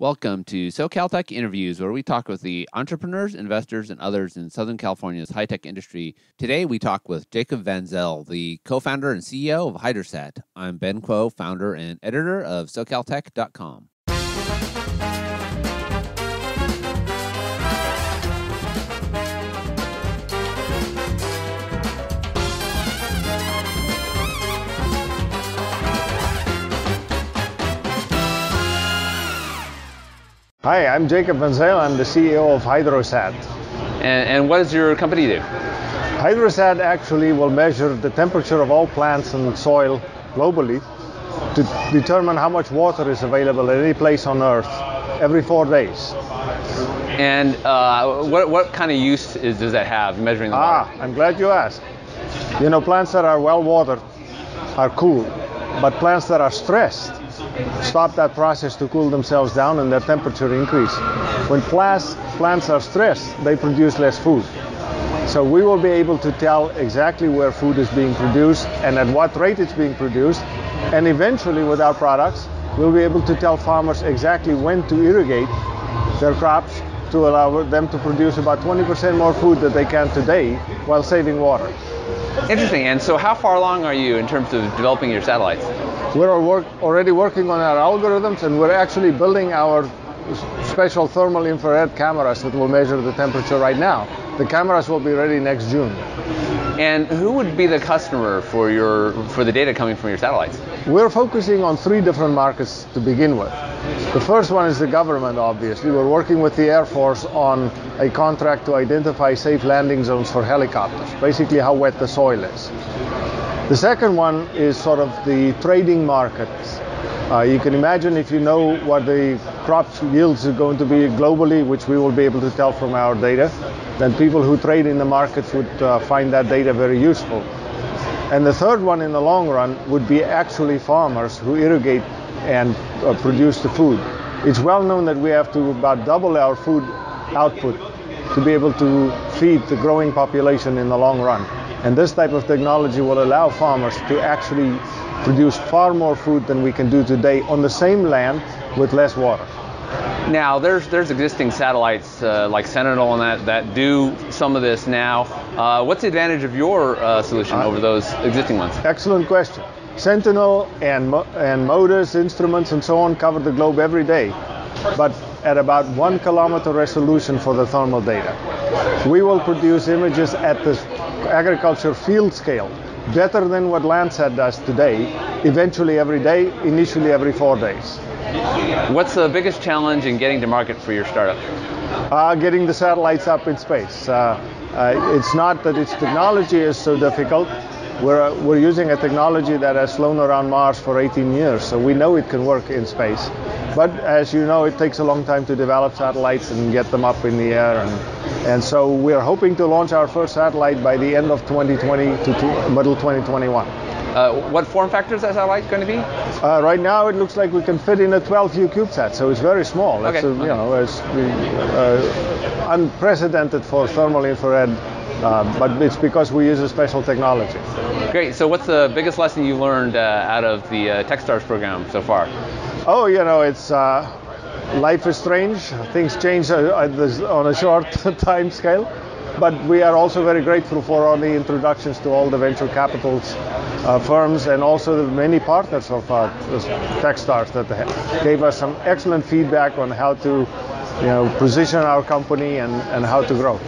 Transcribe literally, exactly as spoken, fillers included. Welcome to SoCalTech Interviews, where we talk with the entrepreneurs, investors, and others in Southern California's high-tech industry. Today, we talk with Jakob vanZyl, the co-founder and C E O of Hydrosat. I'm Ben Kuo, founder and editor of SoCalTech dot com. Hi, I'm Jakob vanZyl. I'm the C E O of Hydrosat. And, and what does your company do? Hydrosat actually will measure the temperature of all plants and soil globally to determine how much water is available at any place on Earth every four days. And uh, what, what kind of use is, does that have, measuring the water? Ah, I'm glad you asked. You know, plants that are well watered are cool, but plants that are stressed stop that process to cool themselves down and their temperature increase. When plants, plants are stressed, they produce less food. So we will be able to tell exactly where food is being produced and at what rate it's being produced. And eventually with our products, we'll be able to tell farmers exactly when to irrigate their crops to allow them to produce about twenty percent more food than they can today while saving water. Interesting. And so how far along are you in terms of developing your satellites? We're work, already working on our algorithms, and we're actually building our special thermal infrared cameras that will measure the temperature right now. The cameras will be ready next June. And who would be the customer for your for the data coming from your satellites? We're focusing on three different markets to begin with. The first one is the government, obviously. We're working with the Air Force on a contract to identify safe landing zones for helicopters, basically how wet the soil is. The second one is sort of the trading markets. Uh, you can imagine if you know what the crop yields are going to be globally, which we will be able to tell from our data, then people who trade in the markets would uh, find that data very useful. And the third one in the long run would be actually farmers who irrigate and uh, produce the food. It's well known that we have to about double our food output to be able to feed the growing population in the long run. And this type of technology will allow farmers to actually produce far more food than we can do today on the same land with less water. Now, there's there's existing satellites uh, like Sentinel and that that do some of this now. Uh, what's the advantage of your uh, solution over those existing ones? Excellent question. Sentinel and Mo and MODIS instruments and so on cover the globe every day, but at about one kilometer resolution for the thermal data. We will produce images at the agriculture field scale, better than what Landsat does today, eventually every day, initially every four days. What's the biggest challenge in getting to market for your startup? Uh, getting the satellites up in space. Uh, uh, it's not that its technology is so difficult. We're, uh, we're using a technology that has flown around Mars for eighteen years, so we know it can work in space. But as you know, it takes a long time to develop satellites and get them up in the air. And, and so we're hoping to launch our first satellite by the end of twenty twenty to middle twenty twenty-one. Uh, what form factor is that satellite going to be? Uh, right now, it looks like we can fit in a twelve U CubeSat, so it's very small. Okay. It's a, you know, it's uh, unprecedented for thermal infrared, uh, but it's because we use a special technology. Great. So what's the biggest lesson you learned uh, out of the uh, Techstars program so far? Oh, you know, it's uh, life is strange. Things change on a short time scale, but we are also very grateful for all the introductions to all the venture capital uh, firms and also the many partners of uh, Techstars that gave us some excellent feedback on how to, you know, position our company and, and how to grow.